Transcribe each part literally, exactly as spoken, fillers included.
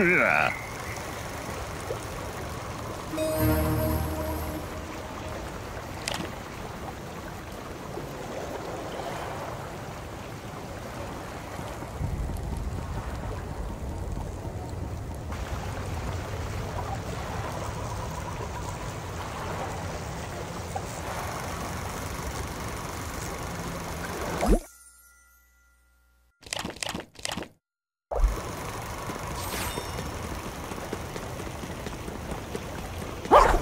Hurrah! What?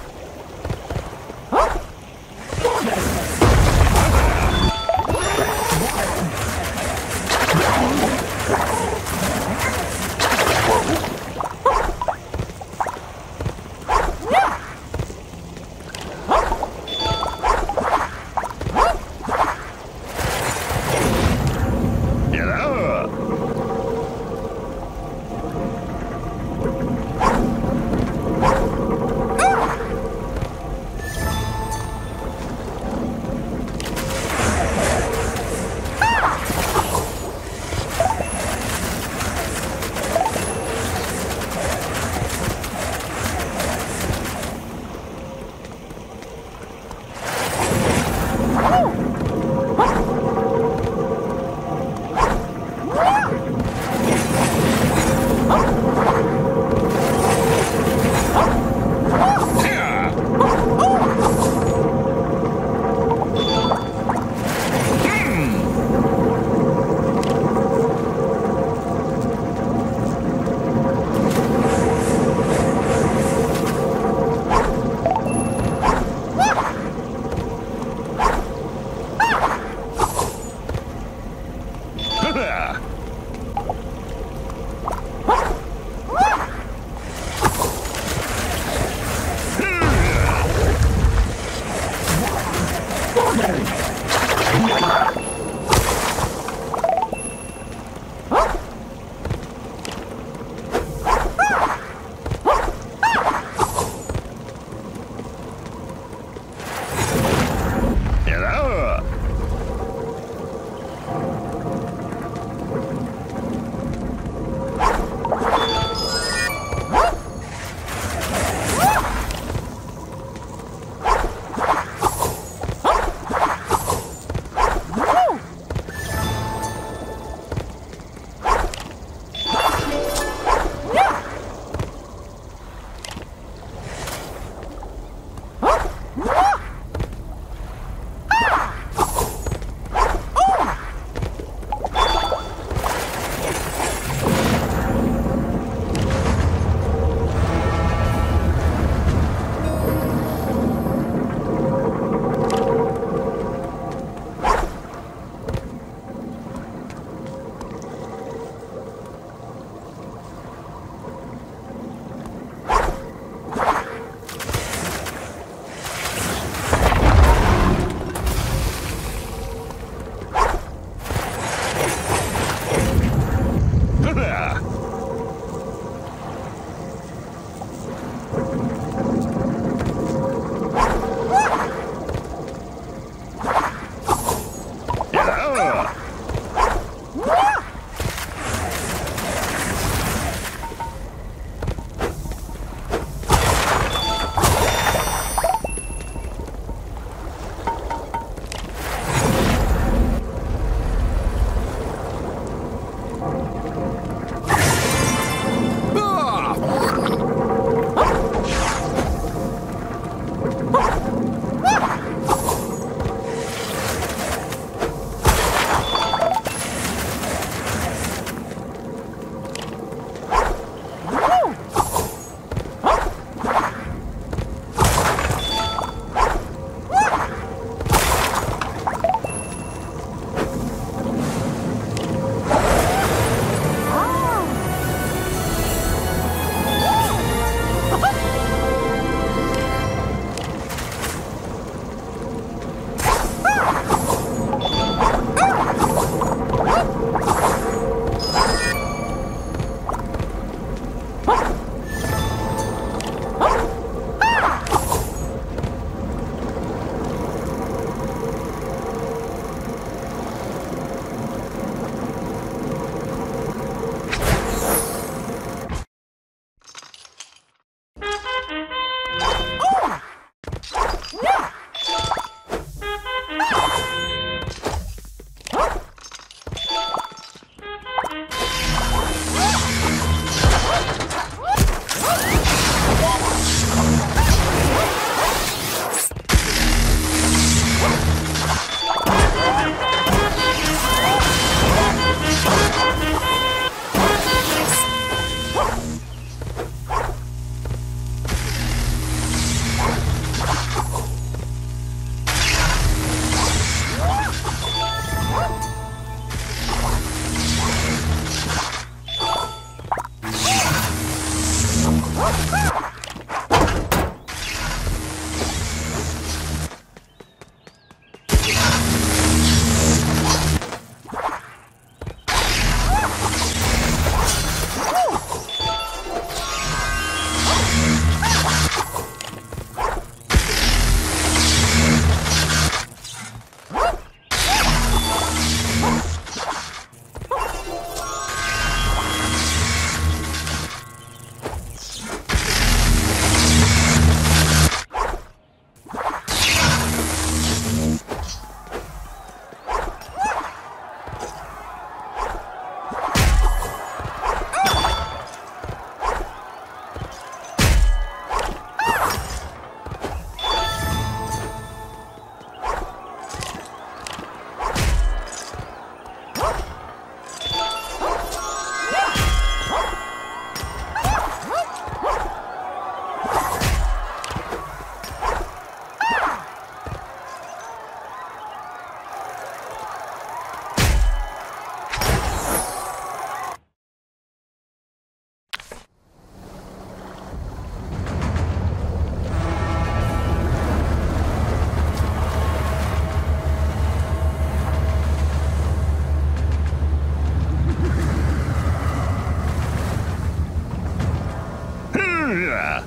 Sarah.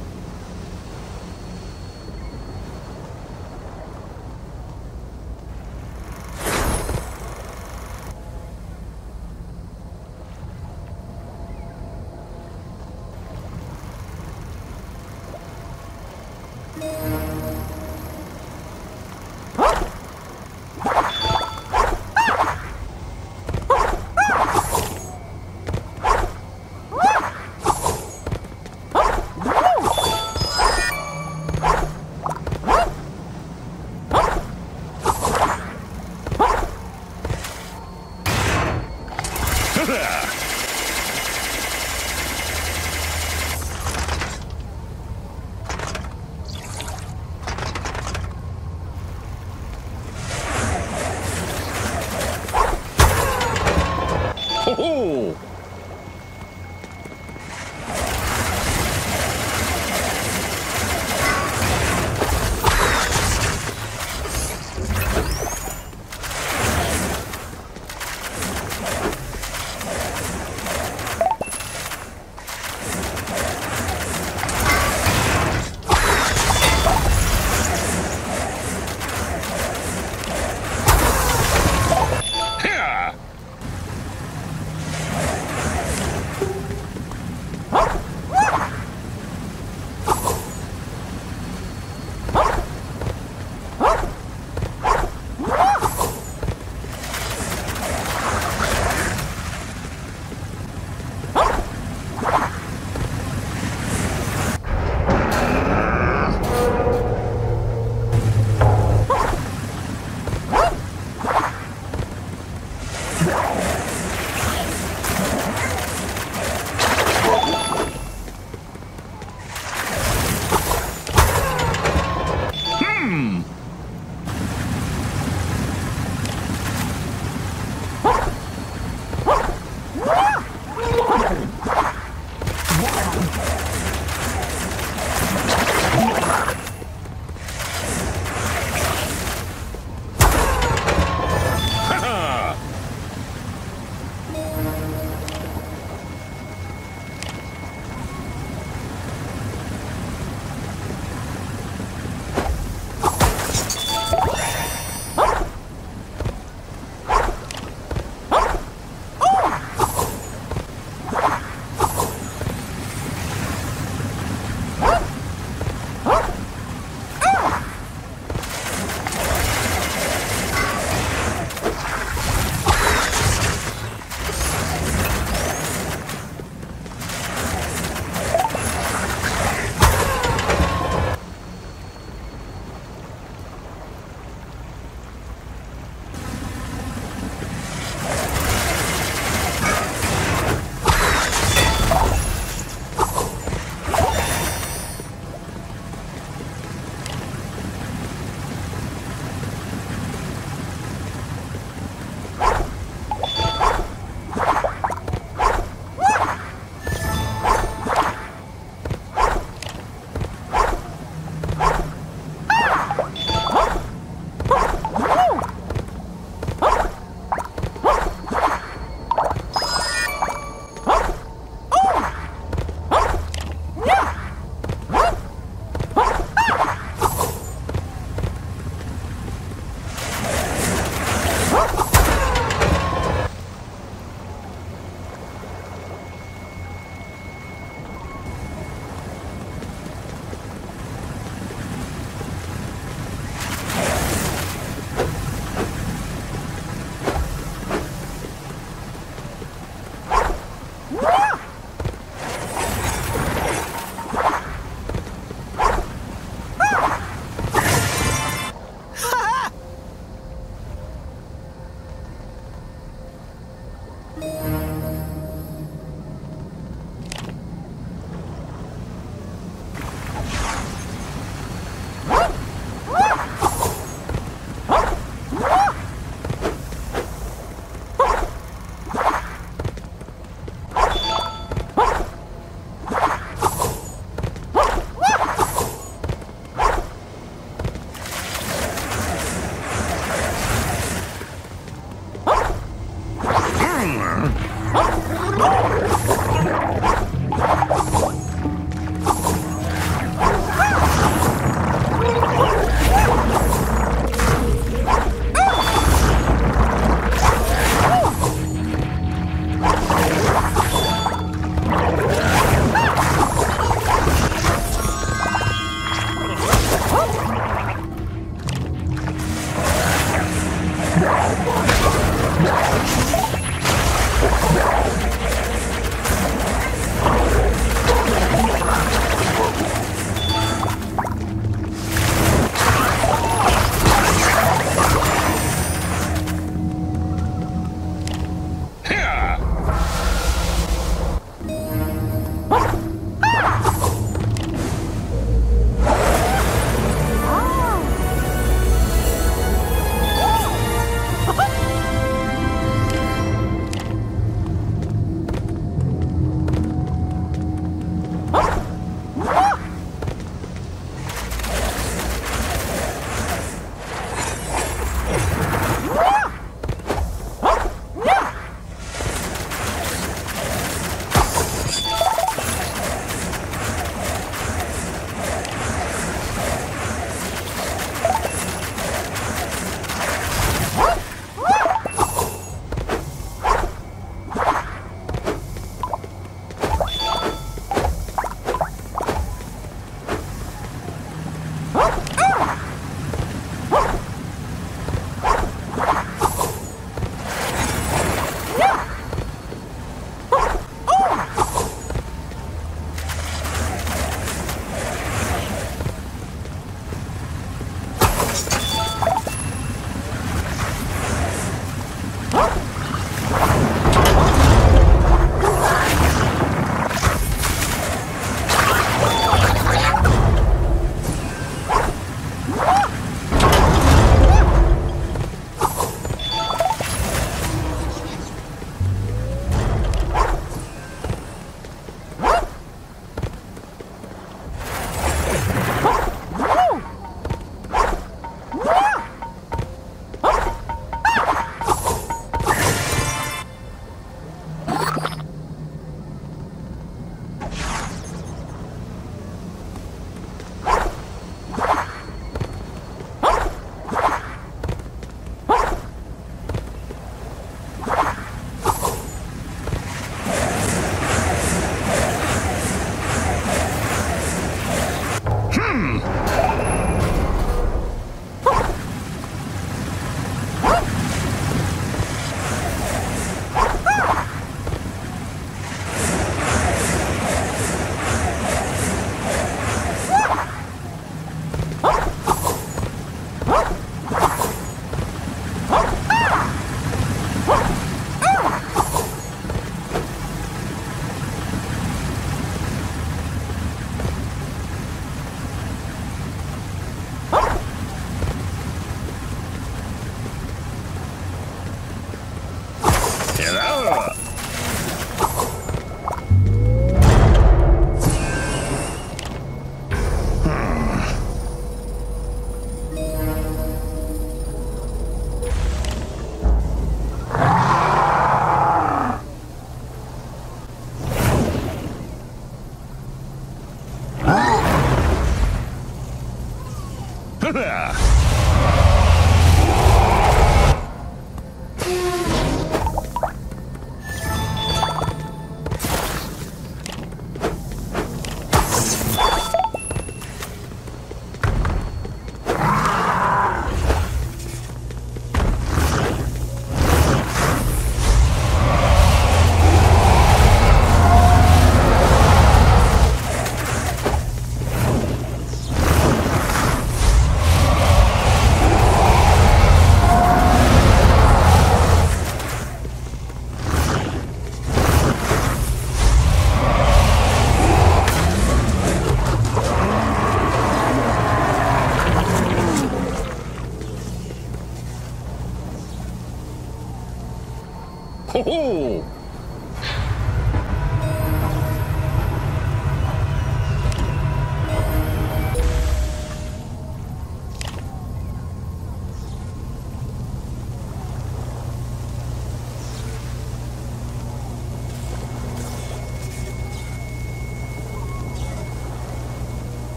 Oh!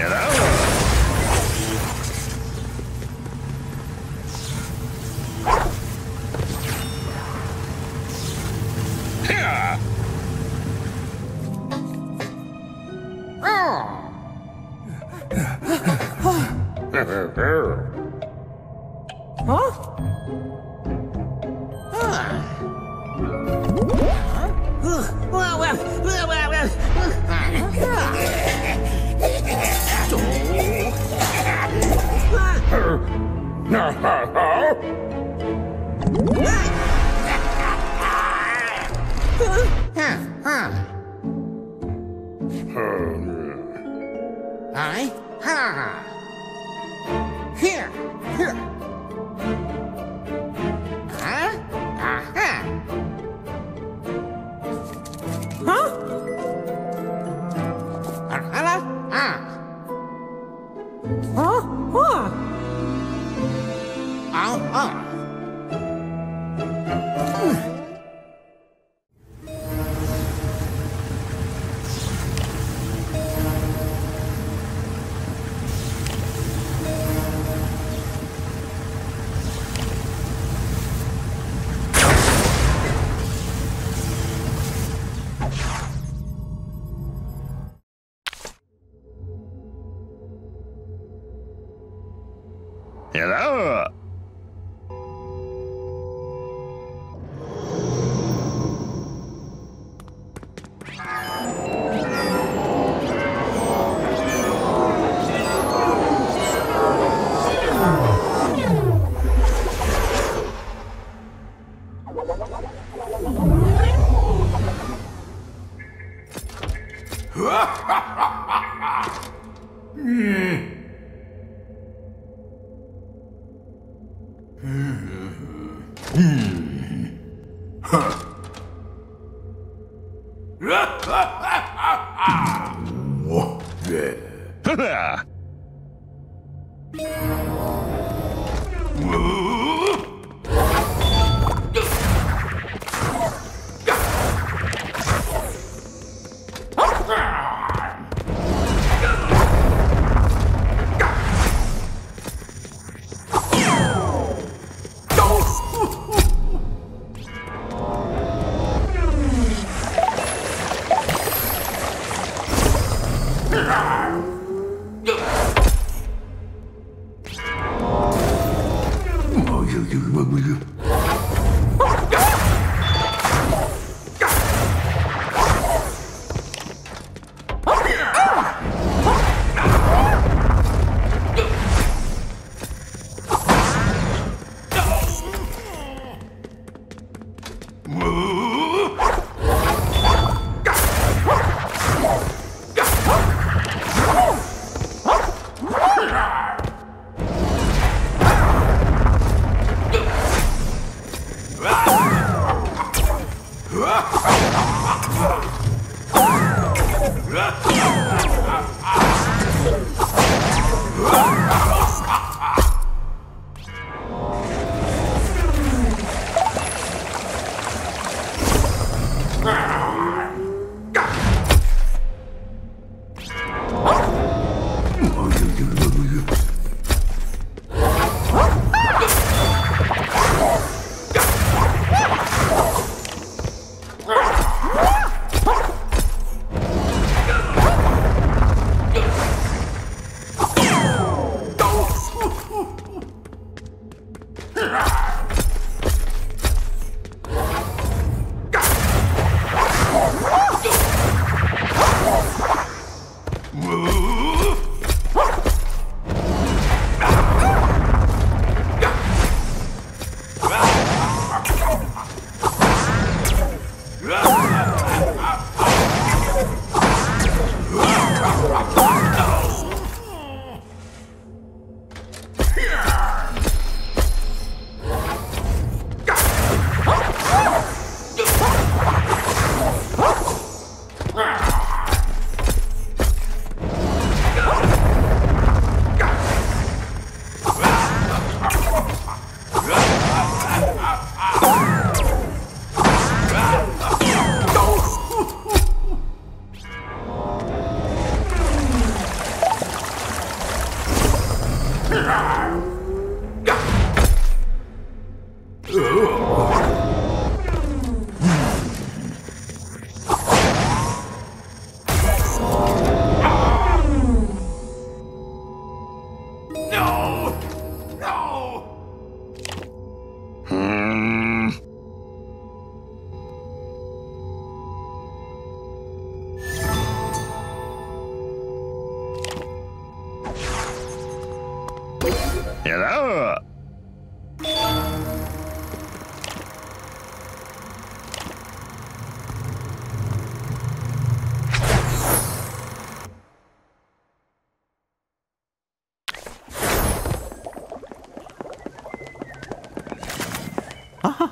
You know?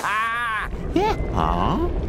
Ah! Yeah. Huh?